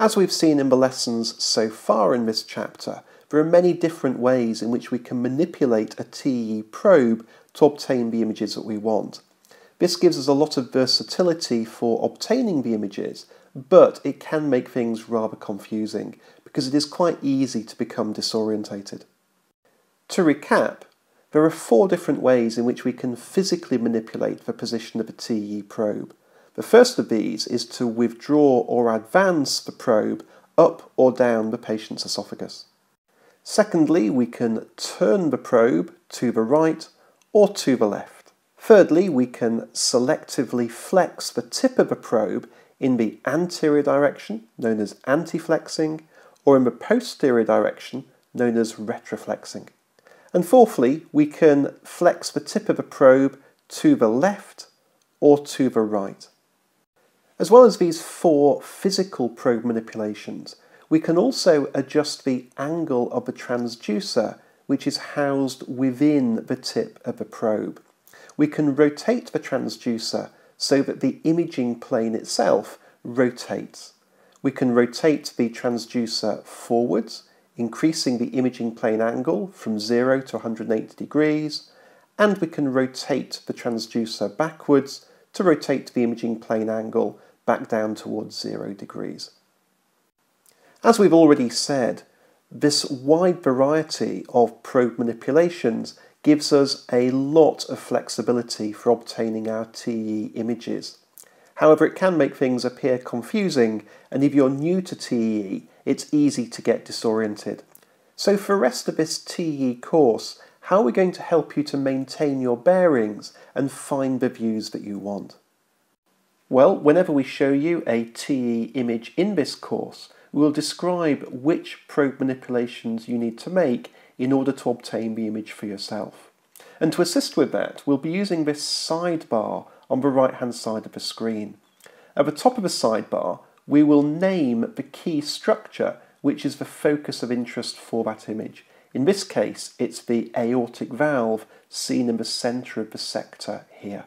As we've seen in the lessons so far in this chapter, there are many different ways in which we can manipulate a TE probe to obtain the images that we want. This gives us a lot of versatility for obtaining the images, but it can make things rather confusing because it is quite easy to become disorientated. To recap, there are four different ways in which we can physically manipulate the position of a TE probe. The first of these is to withdraw or advance the probe up or down the patient's esophagus. Secondly, we can turn the probe to the right or to the left. Thirdly, we can selectively flex the tip of a probe in the anterior direction, known as antiflexing, or in the posterior direction, known as retroflexing. And fourthly, we can flex the tip of a probe to the left or to the right. As well as these four physical probe manipulations, we can also adjust the angle of the transducer, which is housed within the tip of the probe. We can rotate the transducer so that the imaging plane itself rotates. We can rotate the transducer forwards, increasing the imaging plane angle from 0 to 180 degrees, and we can rotate the transducer backwards to rotate the imaging plane angle back down towards 0 degrees. As we've already said, this wide variety of probe manipulations gives us a lot of flexibility for obtaining our TE images. However, it can make things appear confusing, and if you're new to TE, it's easy to get disoriented. So for the rest of this TE course, how are we going to help you to maintain your bearings and find the views that you want? Well, whenever we show you a TE image in this course, we'll describe which probe manipulations you need to make in order to obtain the image for yourself. And to assist with that, we'll be using this sidebar on the right-hand side of the screen. At the top of the sidebar, we will name the key structure, which is the focus of interest for that image. In this case, it's the aortic valve seen in the centre of the sector here.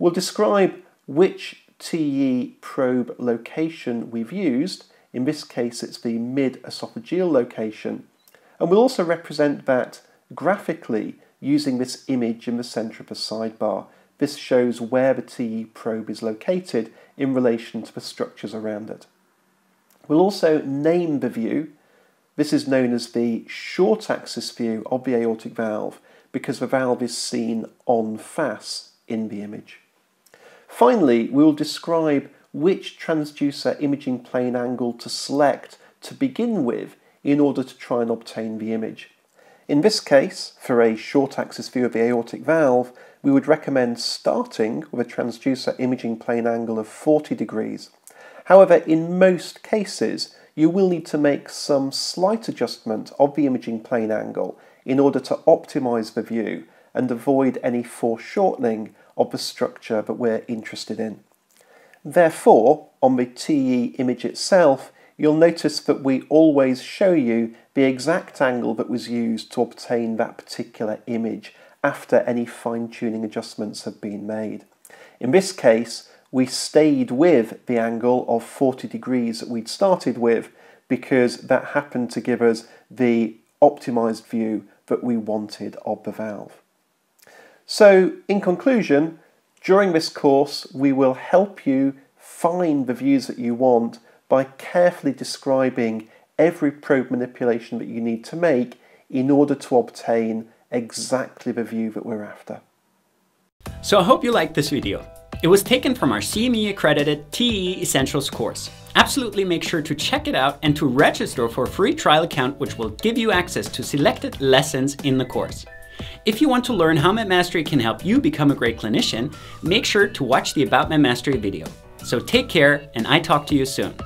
We'll describe which TE probe location we've used. In this case, it's the mid-esophageal location. And we'll also represent that graphically using this image in the centre of the sidebar. This shows where the TE probe is located in relation to the structures around it. We'll also name the view. This is known as the short axis view of the aortic valve because the valve is seen en face in the image. Finally, we will describe which transducer imaging plane angle to select to begin with in order to try and obtain the image. In this case, for a short axis view of the aortic valve, we would recommend starting with a transducer imaging plane angle of 40 degrees. However, in most cases, you will need to make some slight adjustment of the imaging plane angle in order to optimize the view and avoid any foreshortening of the structure that we're interested in. Therefore, on the TE image itself, you'll notice that we always show you the exact angle that was used to obtain that particular image after any fine-tuning adjustments have been made. In this case, we stayed with the angle of 40 degrees that we'd started with because that happened to give us the optimized view that we wanted of the valve. So, in conclusion, during this course, we will help you find the views that you want by carefully describing every probe manipulation that you need to make in order to obtain exactly the view that we're after. So I hope you liked this video. It was taken from our CME accredited TE Essentials course. Absolutely make sure to check it out and to register for a free trial account which will give you access to selected lessons in the course. If you want to learn how MedMastery can help you become a great clinician, make sure to watch the About MedMastery video. So take care, and I talk to you soon.